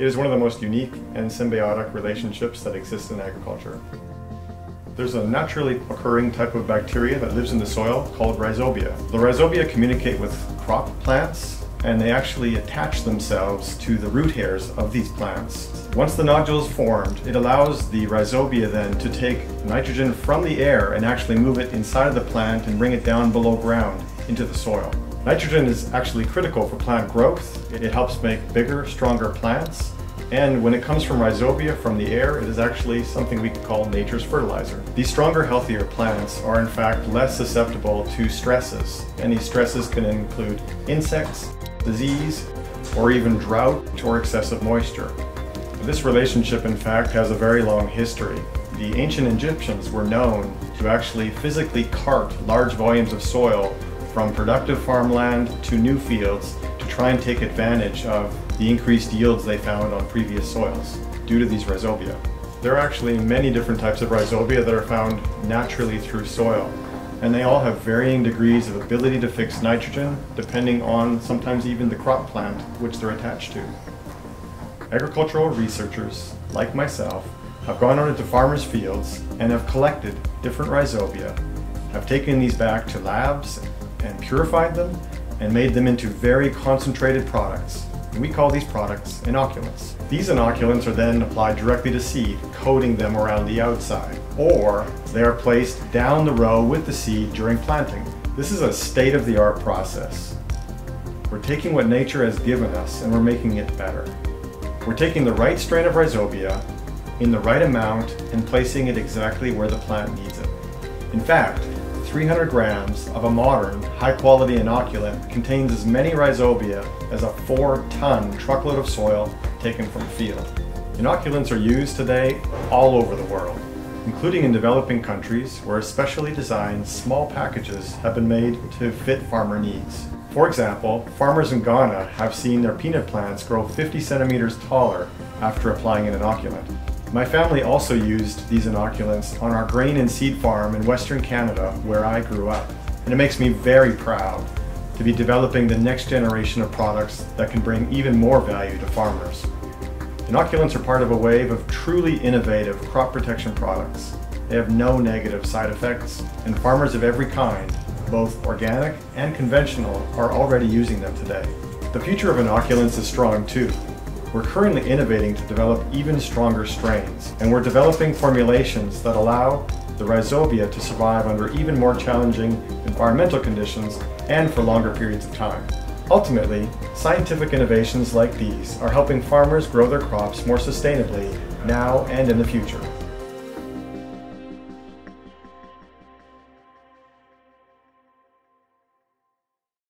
It is one of the most unique and symbiotic relationships that exist in agriculture. There's a naturally occurring type of bacteria that lives in the soil called rhizobia. The rhizobia communicate with crop plants, and they actually attach themselves to the root hairs of these plants. Once the nodule is formed, it allows the rhizobia then to take nitrogen from the air and actually move it inside of the plant and bring it down below ground into the soil. Nitrogen is actually critical for plant growth. It helps make bigger, stronger plants. And when it comes from rhizobia, from the air, it is actually something we could call nature's fertilizer. These stronger, healthier plants are in fact less susceptible to stresses. And these stresses can include insects, disease, or even drought or excessive moisture. This relationship, in fact, has a very long history. The ancient Egyptians were known to actually physically cart large volumes of soil from productive farmland to new fields to try and take advantage of the increased yields they found on previous soils due to these rhizobia. There are actually many different types of rhizobia that are found naturally through soil, and they all have varying degrees of ability to fix nitrogen, depending on sometimes even the crop plant which they're attached to. Agricultural researchers, like myself, have gone out into farmers' fields and have collected different rhizobia, have taken these back to labs and purified them and made them into very concentrated products. We call these products inoculants. These inoculants are then applied directly to seed, coating them around the outside, or they are placed down the row with the seed during planting. This is a state-of-the-art process. We're taking what nature has given us and we're making it better. We're taking the right strain of rhizobia in the right amount and placing it exactly where the plant needs it. In fact, 300 grams of a modern, high-quality inoculant contains as many rhizobia as a 4-ton truckload of soil taken from the field. Inoculants are used today all over the world, including in developing countries where specially designed small packages have been made to fit farmer needs. For example, farmers in Ghana have seen their peanut plants grow 50 centimeters taller after applying an inoculant. My family also used these inoculants on our grain and seed farm in Western Canada, where I grew up. And it makes me very proud to be developing the next generation of products that can bring even more value to farmers. Inoculants are part of a wave of truly innovative crop protection products. They have no negative side effects, and farmers of every kind, both organic and conventional, are already using them today. The future of inoculants is strong too. We're currently innovating to develop even stronger strains, and we're developing formulations that allow the rhizobia to survive under even more challenging environmental conditions and for longer periods of time. Ultimately, scientific innovations like these are helping farmers grow their crops more sustainably now and in the future.